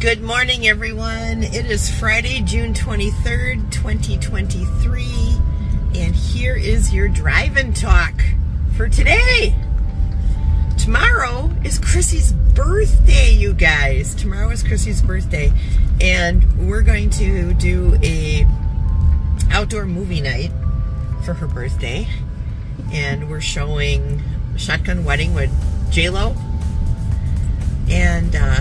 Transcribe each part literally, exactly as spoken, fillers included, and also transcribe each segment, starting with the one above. Good morning, everyone. It is Friday, June twenty-third, twenty twenty-three, and here is your drive-in talk for today. Tomorrow is Chrissy's birthday, you guys. Tomorrow is Chrissy's birthday, and we're going to do a outdoor movie night for her birthday, and we're showing Shotgun Wedding with J Lo, and uh,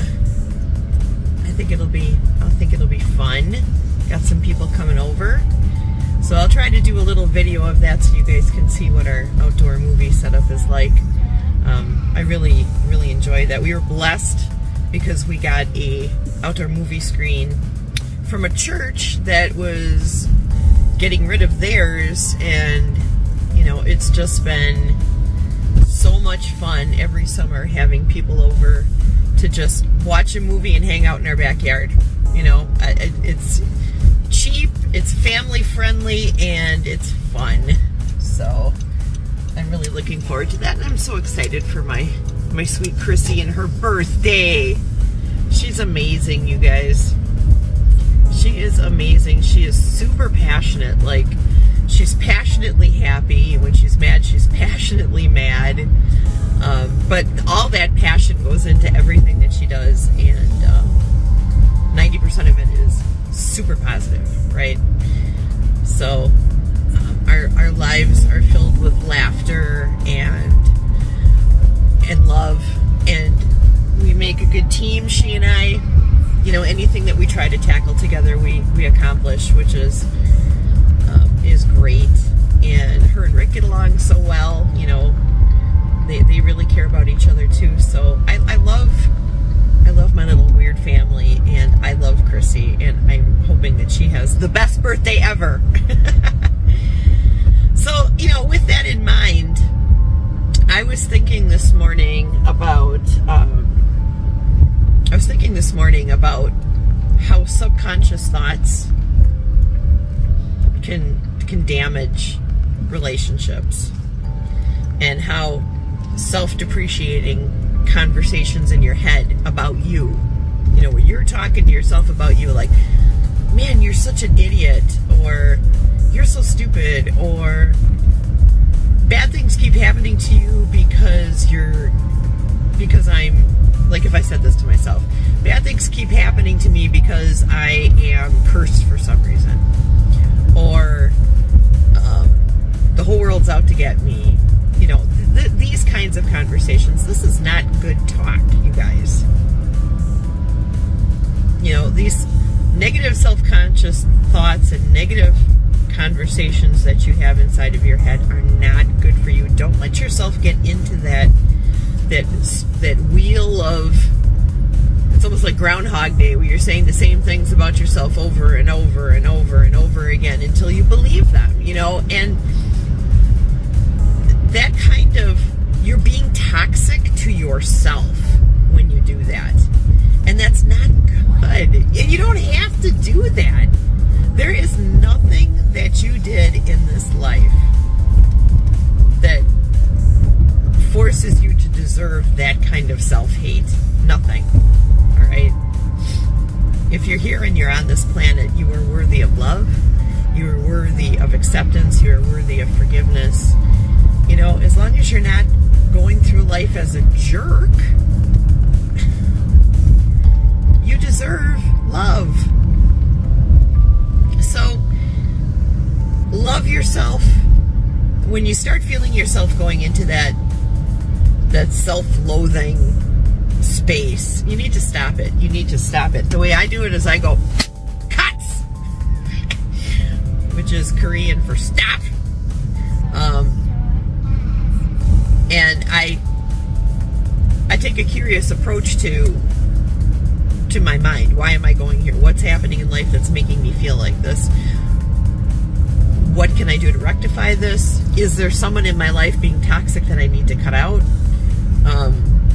I think it'll be I think it'll be fun. Got some people coming over, so I'll try to do a little video of that so you guys can see what our outdoor movie setup is like. um, I really really enjoy that. We were blessed because we got a outdoor movie screen from a church that was getting rid of theirs, and you know, it's just been so much fun every summer having people over to just watch a movie and hang out in our backyard. You know, it's cheap, it's family friendly, and it's fun. So I'm really looking forward to that, and I'm so excited for my my sweet Chrissy and her birthday. She's amazing, you guys. She is amazing. She is super passionate. Like, she's passionately happy. When she's mad, she's passionately mad. Um, but all that passion goes into everything that she does, and um, ninety percent of it is super positive, right? So um, our, our lives are filled with laughter and and love, and we make a good team, she and I. You know, anything that we try to tackle together, we, we accomplish, which is um, is great. And her and Rick get along so well, you know. They, they really care about each other too, so I, I love I love my little weird family, and I love Chrissy, and I'm hoping that she has the best birthday ever. So, you know, with that in mind, I was thinking this morning about um, I was thinking this morning about how subconscious thoughts can can damage relationships, and how self-depreciating conversations in your head about you, you know, where you're talking to yourself about you, like, man, you're such an idiot, or you're so stupid, or bad things keep happening to you because you're, because I'm, like, if I said this to myself, bad things keep happening to me because I am cursed for some reason, or um, the whole world's out to get me. You know, th these kinds of conversations, this is not good talk, you guys. You know, these negative self-conscious thoughts and negative conversations that you have inside of your head are not good for you. Don't let yourself get into that, that, that wheel of, it's almost like Groundhog Day, where you're saying the same things about yourself over and over and over and over again until you believe them, you know, and that kind of, you're being toxic to yourself when you do that, and that's not good, and you don't have to do that. There is nothing that you did in this life that forces you to deserve that kind of self-hate. Nothing. All right? If you're here and you're on this planet, you are worthy of love, you are worthy of acceptance, you are worthy of forgiveness. You know, as long as you're not going through life as a jerk, you deserve love. So, love yourself. When you start feeling yourself going into that, that self-loathing space, you need to stop it. You need to stop it. The way I do it is I go, "Cuts," which is Korean for stop. Um... And I, I take a curious approach to, to my mind. Why am I going here? What's happening in life that's making me feel like this? What can I do to rectify this? Is there someone in my life being toxic that I need to cut out? Um,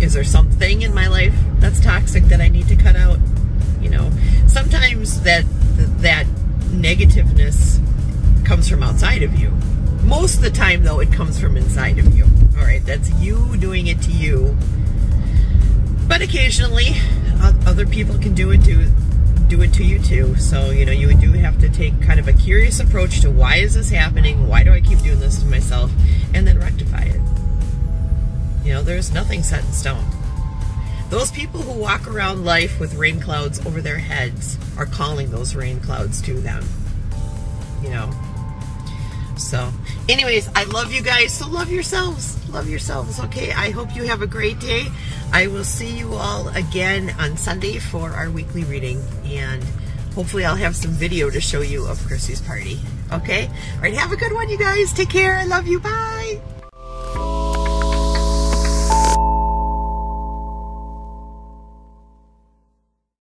is there something in my life that's toxic that I need to cut out? You know, sometimes that that negativeness comes from outside of you. Most of the time, though, it comes from inside of you. All right, that's you doing it to you. But occasionally, other people can do it to do it to you too. So, you know, you do have to take kind of a curious approach to why is this happening? Why do I keep doing this to myself? And then rectify it. You know, there's nothing set in stone. Those people who walk around life with rain clouds over their heads are calling those rain clouds to them. You know. So, anyways, I love you guys. So love yourselves. Love yourselves, okay? I hope you have a great day. I will see you all again on Sunday for our weekly reading. And hopefully I'll have some video to show you of Chrissy's party, okay? All right, have a good one, you guys. Take care. I love you. Bye.